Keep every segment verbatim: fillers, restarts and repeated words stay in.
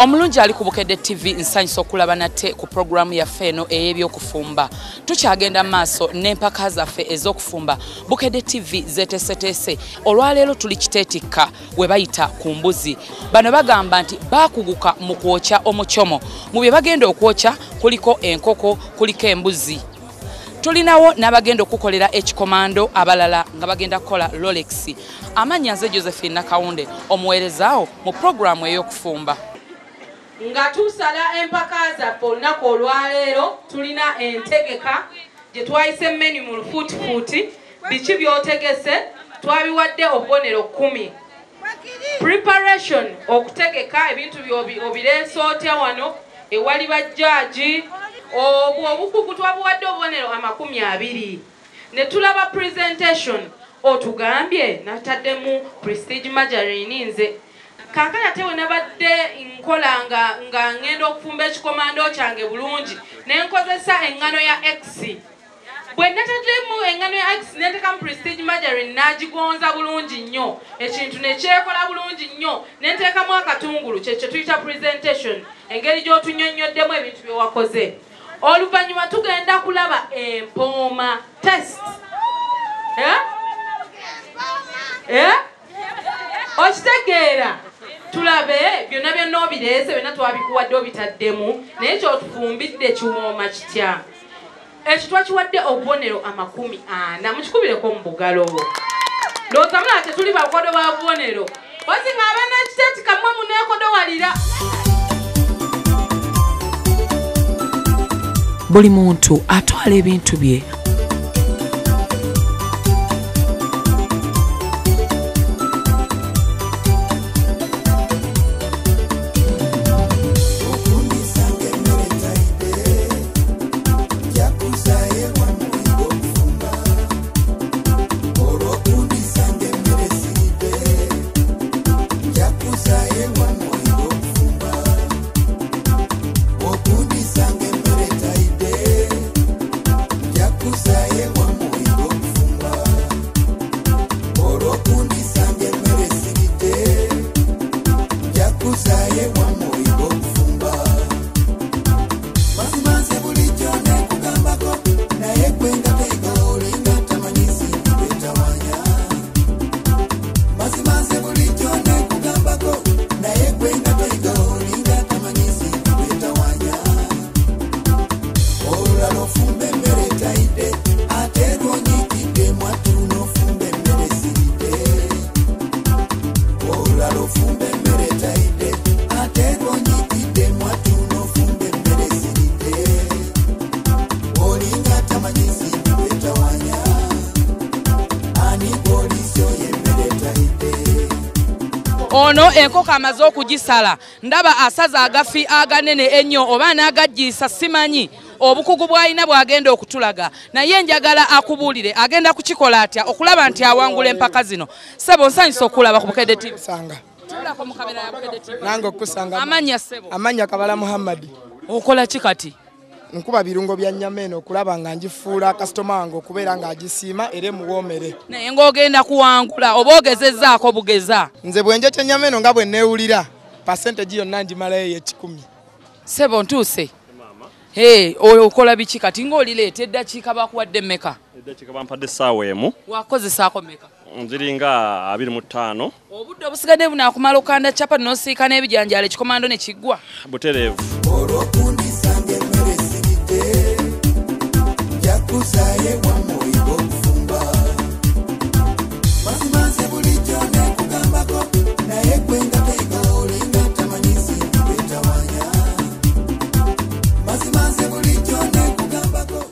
Omulungi ali ku Bukedde T V nsanyusa okulaba nate ku programu yaffe eno ey'ebyokufumba. Tukyagenda maaso n'empaka zaffe ez'okufumba. Bukedde T V zeteeseteese olwaleero tuli kiteetikka we bayita ku mbuzi. Bano bagamba nti baakuguka mu kwokya omuchomo. Mu bye bagenda okwokya kuliko enkoko, kuliko embuzi. Tulinawo n'abagenda okukolera H-Commando abalala nga bagenda kukola Rolex. Amannya nze Josephine Kaonde omuweerezaawo mu programu ey'okufumba. Nga tusala empaka zaffe olunaku olwaleero tulina entegeka gye twayise menu mu lufutifuti biki by'otegese twabiwadde obubonero kkumi. Preparation okutegeka ebintu obireesa otya wano ewali bajjaaji obwo obukugu twabuwadde obubonero amakumi abiri. Ne tulaba presentation otugambye nataddemu prestige margarine nze. Kakana tewe nabadde nkola nga nga ngendo okufumba H-Commando kyange bulungi ne nkozesa engano ya X. Bwe natademu engano ya X neteka prestige margarine nagigonza bulungi nnyo, ekintu ne kyekola bulungi nnyo, ne nteka mu akatungulu kye kye tuyita presentation engeri gy'otunnyonnyoddemu ebintu bye wakoze. Oluvannyuma tugenda kulaba empooma test. Eh? Eh? Okitegeera? Tulabe byonna byonna obireese byonna twabikuwadde obitaddemu naye kyotufumbidde kiwooma kitya. Ekyo twakiwadde obubonero amakumi ana mukikubireko mu bugalo. Ndowooza mulaba tetuli bakodo ba bubonero ozi ng'abanakiteeti kamwe muneekodo walira. Buli muntu atwala ebintu bye. Ono enkoko amaze okugisala ndaba asaza agafi aganene ennyo oba n'agagiyisa simanyi obukugu bw'alina bw'agenda okutulaga naye njagala akubuulire agenda kukikola atya okulaba nti awangula empaka zino. Ssebo nsanyusa okulaba ku Bukedde T V. Tulako mu kamera ya Bukedde T V. Nange okusanga. Amanya ssebo. Amanya Kabala Muhammad. Okola ki kati? Nkuba birungo bya nnyama eno okulaba nga ngifuula customer wange okubeera ng'agisiima era emuwoomere. Naye ng'ogenda kuwangula oba ogezezzaako bugeza. Nze bwe njokya ennyama eno nga bwe nneewulira percentage yonna ngimalayo y'ekikumi. Ssebo ntuuse. Hey, oyo okola biki kati ng'olireeta eddakiika bakuwadde emmeka? Eddakiika bampadde essaawa emu. Waakozesaako mmeka? Nziringa abiri mu ttaano. Obudde obusigadde bunaakumala okukanda capa n'osiika n'ebijanjaalo H-Commando ne kiggwa. Butereevu.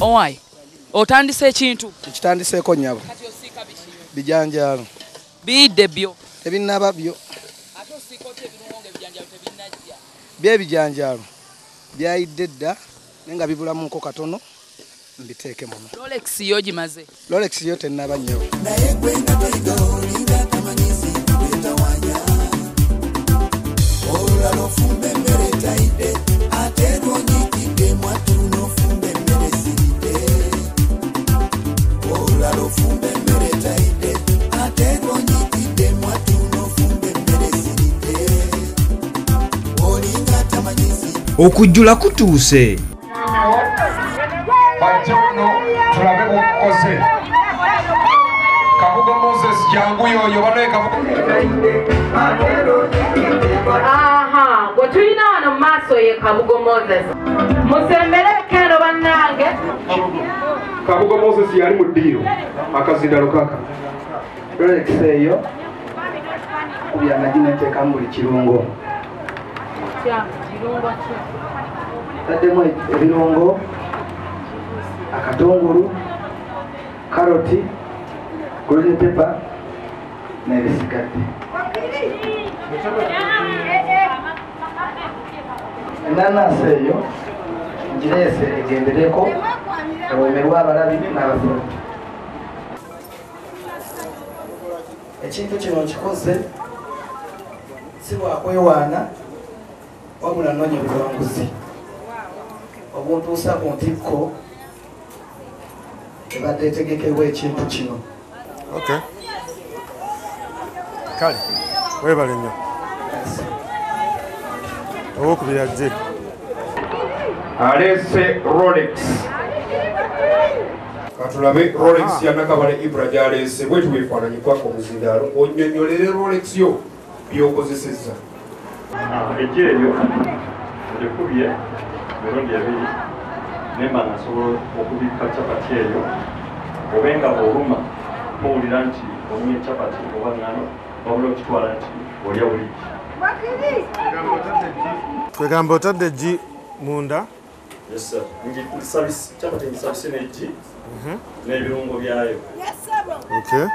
Owai, otandise ekintu kitandiseeko nnyabo kati osiika biki bijanjaalo bidde byo tebinnaba byo ate osiika otya ebirungo ebijanjaalo tebinnajja by'ebijanjaalo byayidde edda naye nga bibulamu nko katono mbiteeke muno. Rolex yo gimaze. Rolex yo tennaba nnyo. okujula kutuuse. Aha, gotulina wano maso ye Kabugo Moses. Musembele keno banange. Kabugo Moses yali mudiro akazindalo kaka. Rolex eyo kubyana ginateka muri kirungo. Kya kirungo ki? Tademo ebirungo akatonguru karoti green pepper na ebisikati. Enanasi eyo ngirese egendereko ewomerwa abalabi n'abasomi. Ekintu kino nkikoze si wakwewaana wabula nnonye buwanguzi obuntuusa ku ntikko ebadde etegekebwa ekintu kino. Okay. Kale, webale nnyo. Owokubira ajje. Alese Rolex. Katulabe Rolex yanakabale Ibra gy'aleese bwe tubifaananye kwako muzindalo onnyonnyolere Rolex yo by'okozesezza. Eki eyo ekubye mirundi ebiri nemba nasobola okubikka capati eyo obenga oluma owulira nti omye capati oba ngano wabula okitwala nti olya buliki. Kwegamba otadde gi munda. Yes sir. Ngi service capati service ne gi. Mhm. Ne birungo byayo. Yes sir. Okay.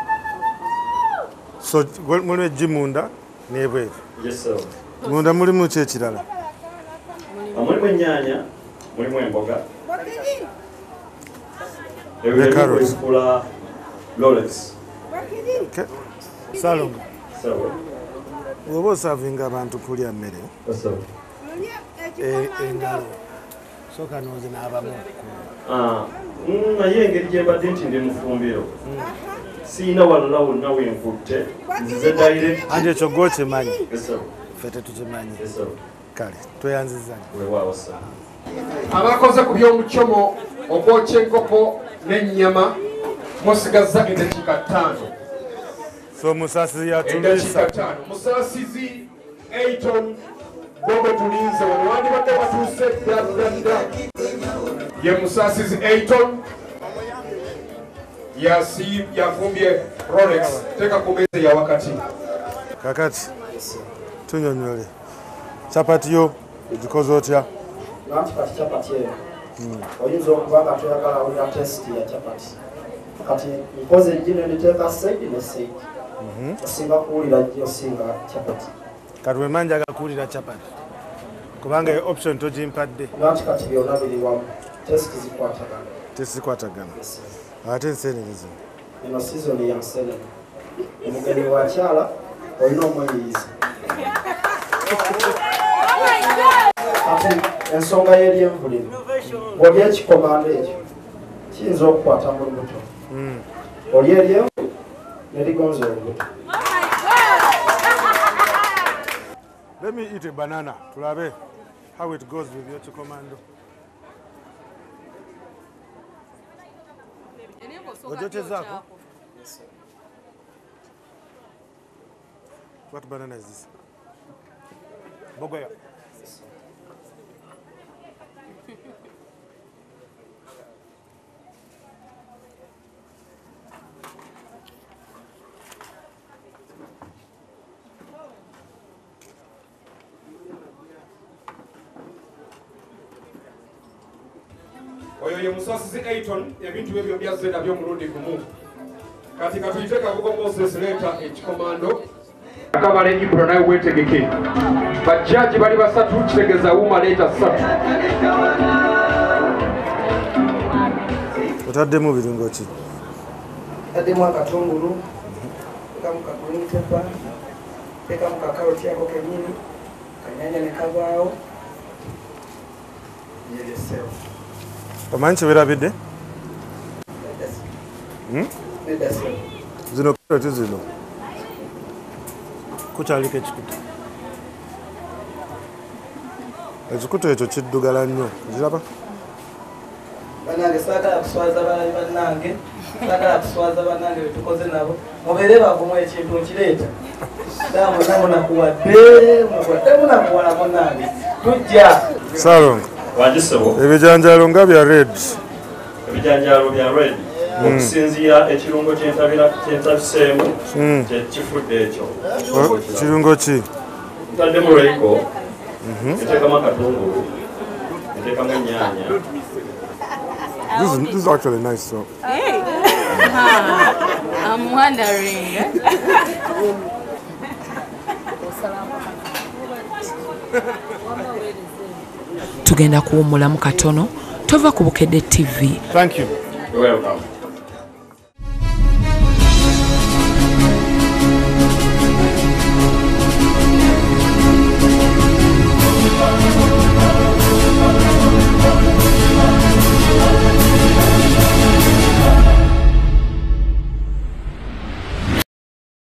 So mulimu gi munda ne bwe. Yes sir. Munda mulimu ki ekirala? Mulimu ennyanya, mulimu emboga. Ebyo carrots. Rolex. Okay. Salom. Salom. Wobo savinga abantu kulya mmere. Salom. Eh engalo. Soka noze n'abamu. Ah, mna yenge jeba denti ndi mufumbiro. Sina walala nawe mvute. Nze direct. Ande chogoche manyi. Yes. Fete tuzemanyi. Yes. Kale, toyanzizana. Wewa wasa. Abakoze ku byo muchomo ogoche nkoko n'ennyama. Musigaza edakika tano. So musasizi yatumisa. Edakika tano. Musasizi Eiton Bobo tulinze wali bade batuse dadada. Ye musasizi Eiton yasi yavumbye Rolex teka kubeze ya wakati. Kakati tunyonyole. Chapati yo zikozo otya. Chapati chapati. Mm. Oyinzo kubanga tuyagala oya test ya chapati. Kati nkoze njine niteka saidi na saidi. Mhm. Singa kuulira kyo singa chapati. Katwe manja gakuulira chapati. Kubanga e option toji mpadde. Lati kati byona bili wa test zikwatagana. Test zikwatagana. Ate nsene nizo. Ino season ya nsene. Mugeni wa chala oyino mwanyiza. Oh my god. Ate ensonga yeli mvuliro. Wabya H-Commando ejo. Chinzo okwata mu lubuto. Mm. Oliyeliyo neligonzo lubuto. Oh my god. Let me eat a banana. Tulabe how it goes with your H-Commando. Ojote zako. What banana is this? Bogoya. Oyo musasizi Eiton ebintu ebyo byazeda byo muludi kumu. Kati katuiteka Kabugo Moses leta H-Commando. Akabale Ibro nayo wetegeke. Bajaji bali basatu kitegeza uma leta satu. Otaddemu birungo ki? Otaddemu akatungulu. Tekamuka green pepper. Tekamuka karoti yako kenyini. Kanyanya ne kabao. Yele self. Omanchi birabide? Hm? Nedaso. Zino karoti zino. Kuchalike chikuta. Ekikutu ekyo kiddugala nnyo. Ziraba. Banange saagala kuswaza abalala bannange. Saagala kuswaza bannange tukoze nabo. Mubeere bavumu ekintu nkireeta. Damu namu nakuwadde, mukuwadde munakuwala munnange. Tujja. Salongo. Wagisebo. Ebijanjaalo nga bya red. Ebijanjaalo bya red. Okusinziira ekirungo kyentabira kyentabiseemu. Kyekifudde ekyo. Kirungo ki? Ntadde mu reiko. This is, this is actually nice, so. Hey. I'm wondering. Tugenda kuwummulamu katono, tova ku Bukedde T V. Thank you. You're welcome.